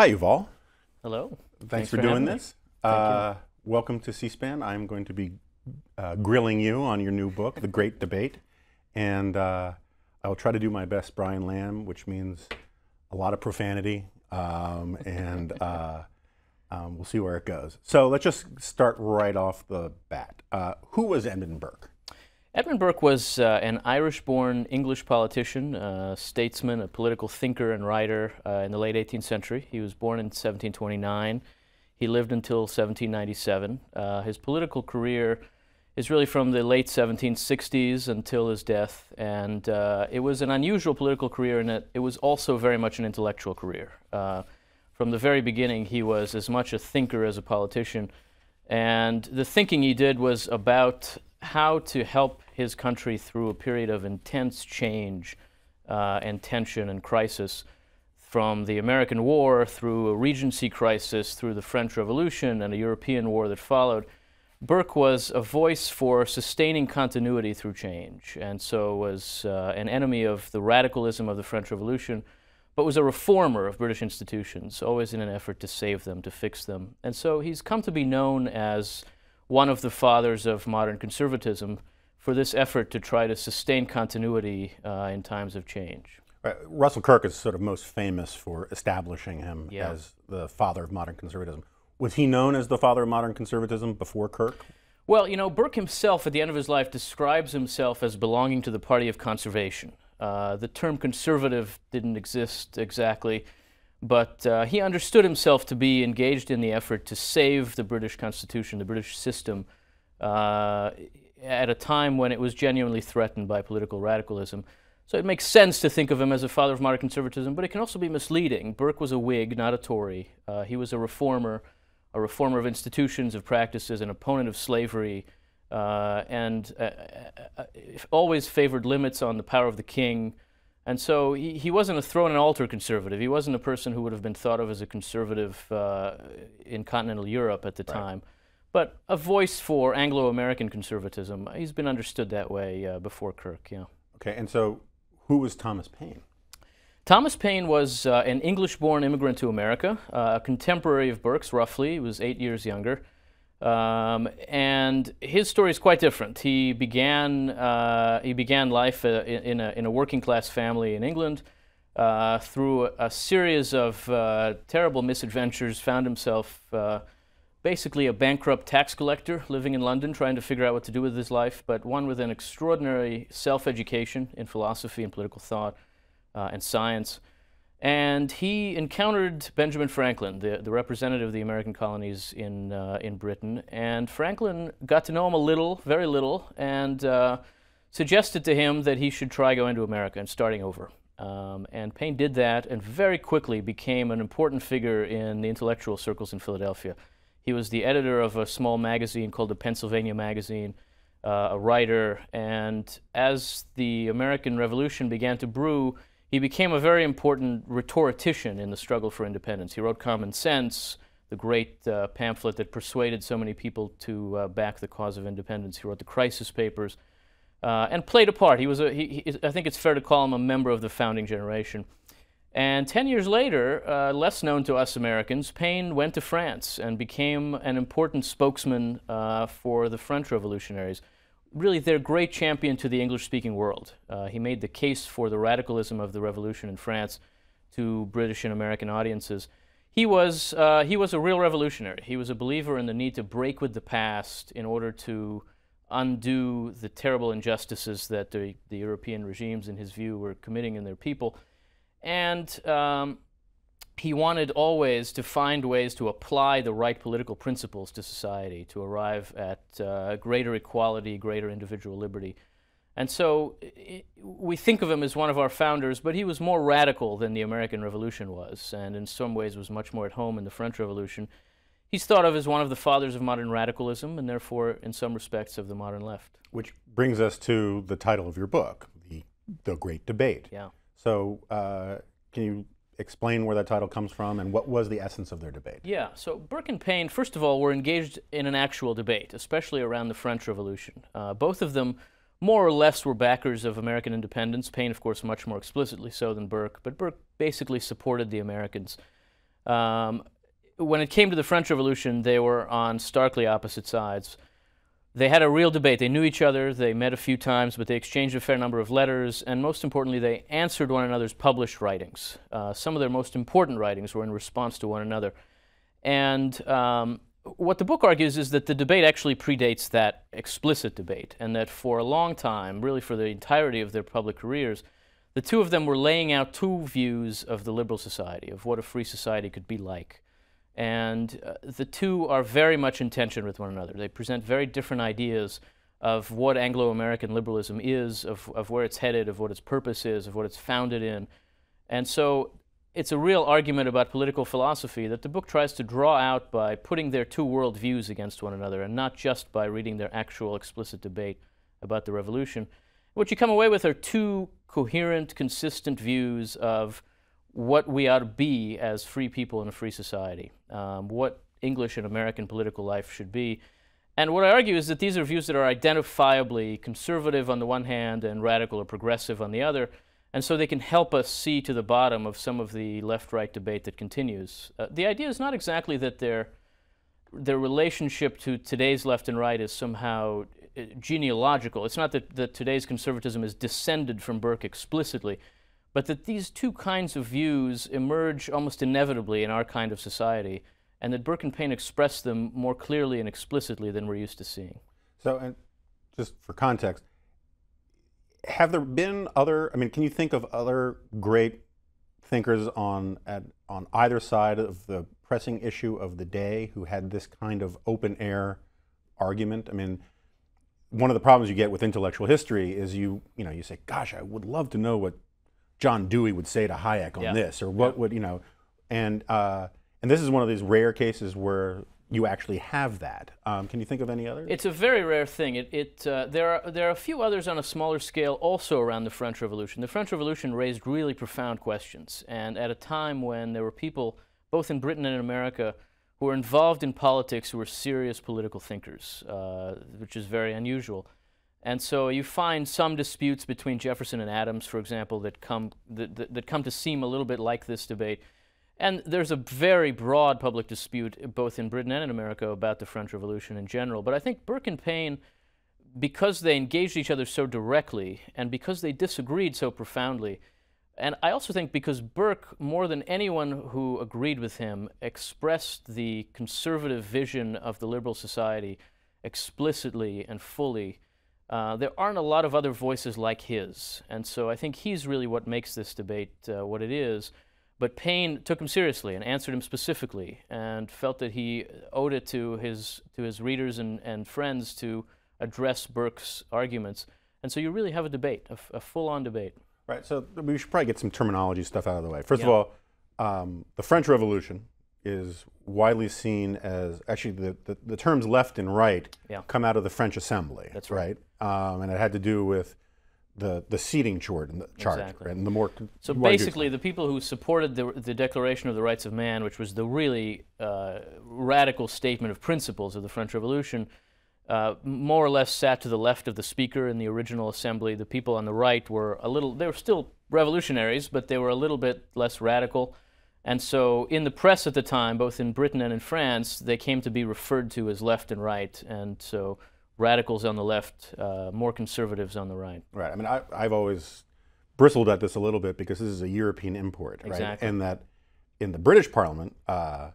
Hi, Yuval. Hello. Thanks for doing this. Welcome to C-SPAN. I'm going to be grilling you on your new book, The Great Debate. And I'll try to do my best Brian Lamb, which means a lot of profanity. We'll see where it goes. So let's just start right off the bat. Who was Edmund Burke? Edmund Burke was an Irish-born English politician, a statesman, a political thinker and writer in the late 18th century. He was born in 1729. He lived until 1797. His political career is really from the late 1760s until his death, and it was an unusual political career in that it was also very much an intellectual career. From the very beginning, he was as much a thinker as a politician, and the thinking he did was about how to help his country through a period of intense change and tension and crisis, from the American War through a Regency crisis, through the French Revolution and a European war that followed. Burke was a voice for sustaining continuity through change, and so was an enemy of the radicalism of the French Revolution, but was a reformer of British institutions, always in an effort to save them, to fix them. And so he's come to be known as one of the fathers of modern conservatism for this effort to try to sustain continuity in times of change. Russell Kirk is sort of most famous for establishing him as the father of modern conservatism. Was he known as the father of modern conservatism before Kirk? Well, you know, Burke himself at the end of his life describes himself as belonging to the party of conservation. The term conservative didn't exist exactly, but he understood himself to be engaged in the effort to save the British Constitution, the British system, at a time when it was genuinely threatened by political radicalism. So it makes sense to think of him as a father of modern conservatism, but it can also be misleading. Burke was a Whig, not a Tory. He was a reformer of institutions, of practices, an opponent of slavery, and always favored limits on the power of the king. And so he wasn't a throne and altar conservative. He wasn't a person who would have been thought of as a conservative in continental Europe at the time, but a voice for Anglo-American conservatism. He's been understood that way before Kirk, Okay, and so who was Thomas Paine? Thomas Paine was an English-born immigrant to America, a contemporary of Burke's, roughly. He was 8 years younger. And his story is quite different. He began life in a working-class family in England. Through a series of terrible misadventures, found himself basically a bankrupt tax collector living in London, trying to figure out what to do with his life, but one with an extraordinary self-education in philosophy and political thought and science. And he encountered Benjamin Franklin, the representative of the American colonies in Britain. And Franklin got to know him a little, very little, and suggested to him that he should try going to America and starting over. And Paine did that and very quickly became an important figure in the intellectual circles in Philadelphia. He was the editor of a small magazine called the Pennsylvania Magazine, a writer, and as the American Revolution began to brew, he became a very important rhetorician in the struggle for independence. He wrote Common Sense, the great pamphlet that persuaded so many people to back the cause of independence. He wrote the Crisis Papers and played a part. He was I think it's fair to call him a member of the founding generation. And 10 years later, less known to us Americans, Paine went to France and became an important spokesman for the French revolutionaries. Really their great champion to the English-speaking world. He made the case for the radicalism of the revolution in France to British and American audiences. He was a real revolutionary. He was a believer in the need to break with the past in order to undo the terrible injustices that the European regimes, in his view, were committing in their people. And he wanted always to find ways to apply the right political principles to society, to arrive at greater equality, greater individual liberty. And so we think of him as one of our founders, but he was more radical than the American Revolution was, and in some ways was much more at home in the French Revolution. He's thought of as one of the fathers of modern radicalism, and therefore, in some respects, of the modern left. Which brings us to the title of your book, The Great Debate. Yeah. So can you explain where that title comes from and what was the essence of their debate? Yeah, so Burke and Paine, first of all, were engaged in an actual debate, especially around the French Revolution. Both of them more or less were backers of American independence. Paine, of course, much more explicitly so than Burke, but Burke basically supported the Americans. When it came to the French Revolution, they were on starkly opposite sides. They had a real debate. They knew each other. They met a few times, but they exchanged a fair number of letters. And most importantly, they answered one another's published writings. Some of their most important writings were in response to one another. And what the book argues is that the debate actually predates that explicit debate, and that for a long time, really for the entirety of their public careers, the two of them were laying out two views of the liberal society, of what a free society could be like. And the two are very much in tension with one another. They present very different ideas of what Anglo-American liberalism is, of where it's headed, of what its purpose is, of what it's founded in. And so it's a real argument about political philosophy that the book tries to draw out by putting their two worldviews against one another, and not just by reading their actual explicit debate about the revolution. What you come away with are two coherent, consistent views of what we ought to be as free people in a free society, what English and American political life should be. And what I argue is that these are views that are identifiably conservative on the one hand and radical or progressive on the other, and so they can help us see to the bottom of some of the left-right debate that continues. The idea is not exactly that their relationship to today's left and right is somehow genealogical. It's not that today's conservatism is descended from Burke explicitly, but that these two kinds of views emerge almost inevitably in our kind of society, and that Burke and Paine express them more clearly and explicitly than we're used to seeing. So, and just for context, have there been other, I mean, can you think of other great thinkers on either side of the pressing issue of the day who had this kind of open-air argument? I mean, one of the problems you get with intellectual history is you say, gosh, I would love to know what John Dewey would say to Hayek on this, or what would, and this is one of these rare cases where you actually have that. Can you think of any others? It's a very rare thing. There are a few others on a smaller scale also around the French Revolution. The French Revolution raised really profound questions, and at a time when there were people, both in Britain and in America, who were involved in politics who were serious political thinkers, which is very unusual. And so you find some disputes between Jefferson and Adams, for example, that come to seem a little bit like this debate. And there's a very broad public dispute, both in Britain and in America, about the French Revolution in general. But I think Burke and Paine, because they engaged each other so directly, and because they disagreed so profoundly, and I also think because Burke, more than anyone who agreed with him, expressed the conservative vision of the liberal society explicitly and fully, there aren't a lot of other voices like his, and so I think he's really what makes this debate what it is. But Paine took him seriously and answered him specifically, and felt that he owed it to his readers and friends to address Burke's arguments. And so you really have a debate, a full-on debate. Right. So we should probably get some terminology stuff out of the way. First of all, the French Revolution is widely seen as, actually the terms left and right come out of the French Assembly. That's right. And it had to do with the seating chart and the chart. Exactly. Right? And the more so basically the people who supported the Declaration of the Rights of Man, which was the really radical statement of principles of the French Revolution, more or less sat to the left of the speaker in the original assembly. The people on the right were a little, they were still revolutionaries, but they were a little bit less radical. And so in the press at the time, both in Britain and in France, they came to be referred to as left and right, and so radicals on the left, more conservatives on the right. Right. I mean, I've always bristled at this a little bit because this is a European import, right? Exactly. And that in the British Parliament, the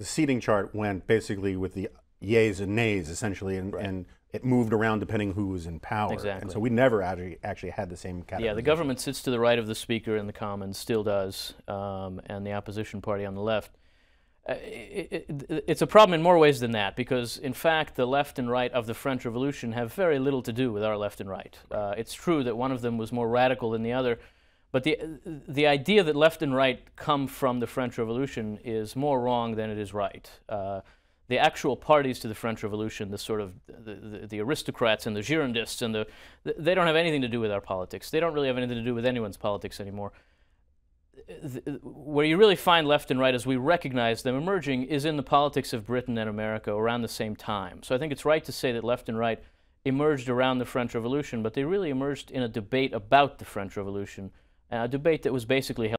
seating chart went basically with the yeas and nays, essentially, and it moved around depending who was in power. Exactly. And so we never actually had the same category. Yeah, the government sits to the right of the Speaker in the Commons, still does, and the opposition party on the left. It's a problem in more ways than that, because in fact the left and right of the French Revolution have very little to do with our left and right. It's true that one of them was more radical than the other, but the idea that left and right come from the French Revolution is more wrong than it is right. The actual parties to the French Revolution, the sort of the aristocrats and the Girondists, and they don't have anything to do with our politics. They don't really have anything to do with anyone's politics anymore. Where you really find left and right as we recognize them emerging is in the politics of Britain and America around the same time. So I think it's right to say that left and right emerged around the French Revolution, but they really emerged in a debate about the French Revolution, a debate that was basically held